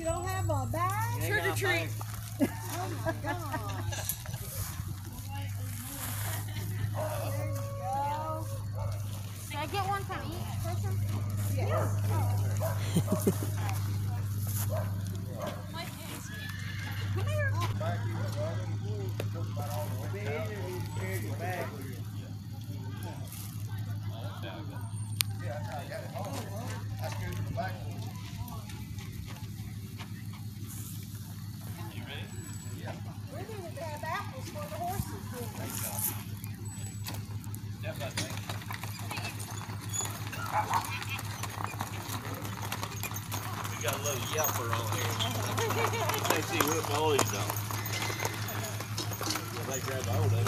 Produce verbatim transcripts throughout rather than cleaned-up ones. You don't have a bag? Trick or treat. Oh my gosh. Oh, there you go. Can I get one from each person? Yes. Come here. We got a little yelper on here. Let's see what all these are. If they grab hold of it.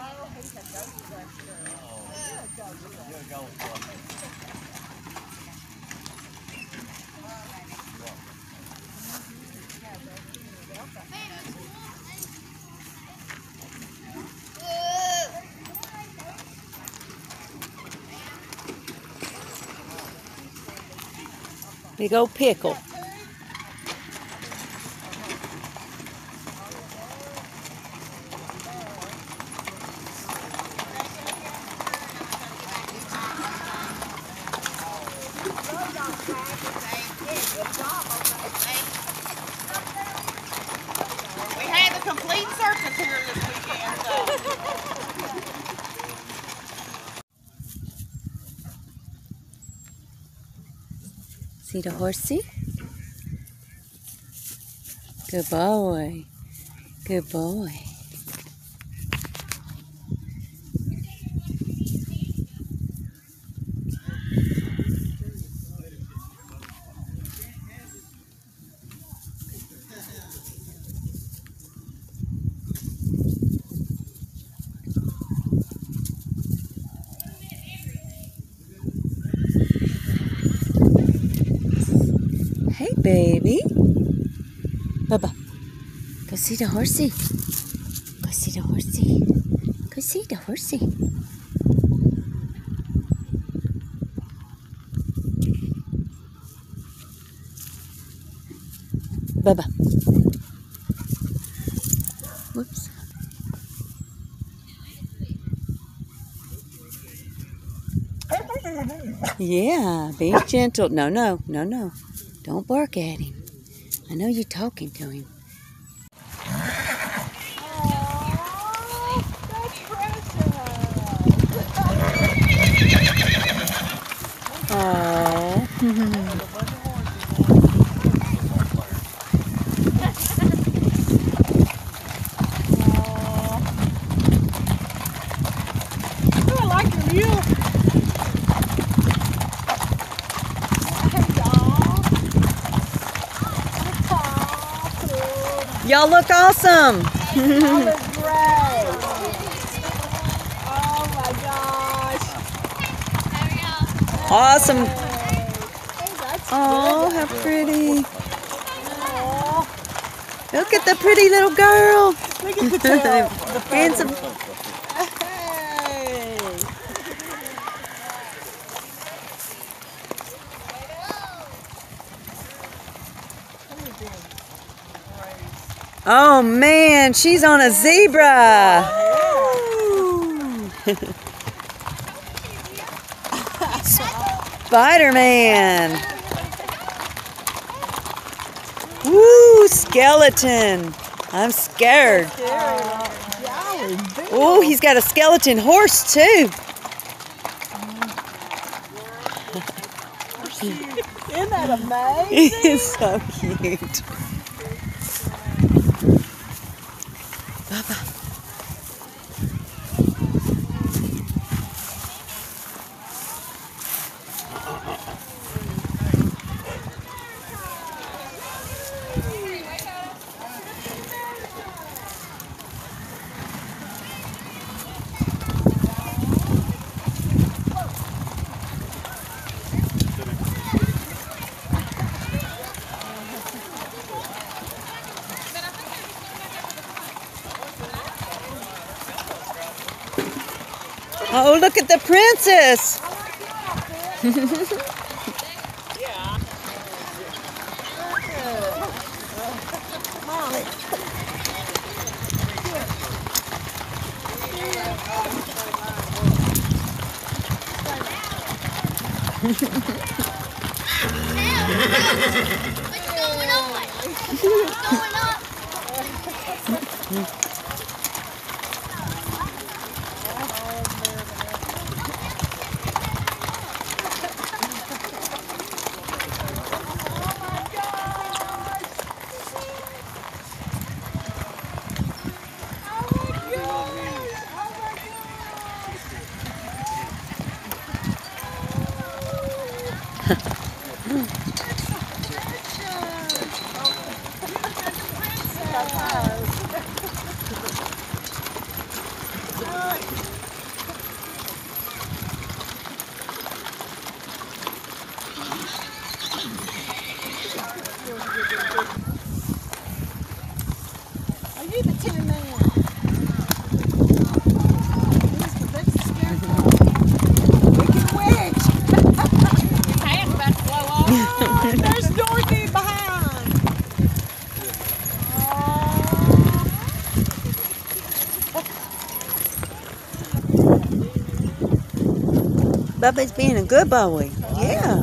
Oh, he's a go-go. You're a go-go. Big old pickle. We had the complete circus here this weekend, so. See the horsey? Good boy. Good boy. Hey, baby. Bubba. Go see the horsey. Go see the horsey. Go see the horsey. Bubba. Whoops. Yeah, be gentle. No, no, no, no. Don't bark at him. I know you're talking to him. Oh, that's precious. Oh. Oh, I like your mule. Y'all look awesome. That was great. Oh my gosh. Awesome. Oh, how pretty. Look at the pretty little girl. Look at the tail. Handsome. Oh man, she's on a zebra. Spider-Man. Woo, skeleton. I'm scared. Oh, he's got a skeleton horse too. Isn't that amazing? It's so cute. Oh, look at the princess. What's going on? What's going on? Are you the tin man? Bubba's being a good boy. Yeah.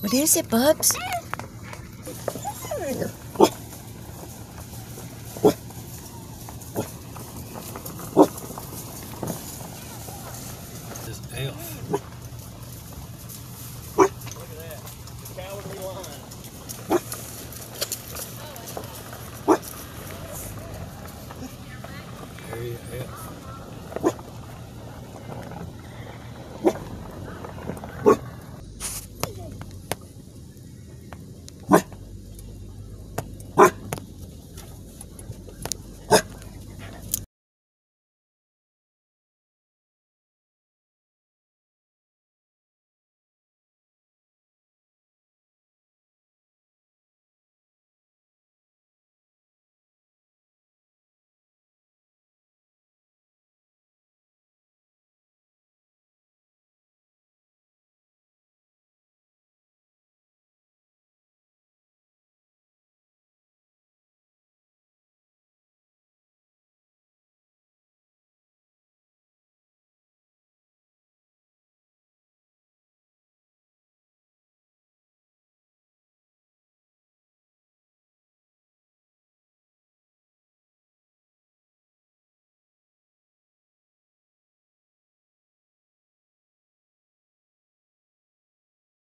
What is it, Bubs? Elf.